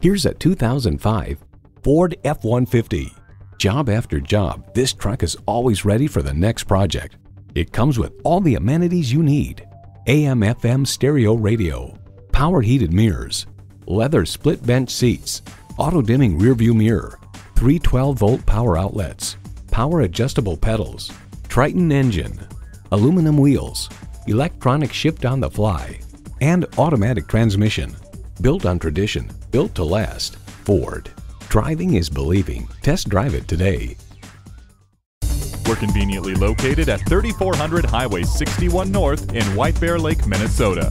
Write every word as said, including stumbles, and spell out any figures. Here's a two thousand five Ford F one fifty. Job after job, this truck is always ready for the next project. It comes with all the amenities you need. A M F M stereo radio, power heated mirrors, leather split bench seats, auto dimming rearview mirror, three twelve volt power outlets, power adjustable pedals, Triton engine, aluminum wheels, electronic shift on the fly, and automatic transmission. Built on tradition, built to last. Ford. Driving is believing. Test drive it today. We're conveniently located at thirty-four hundred Highway sixty-one North in White Bear Lake, Minnesota.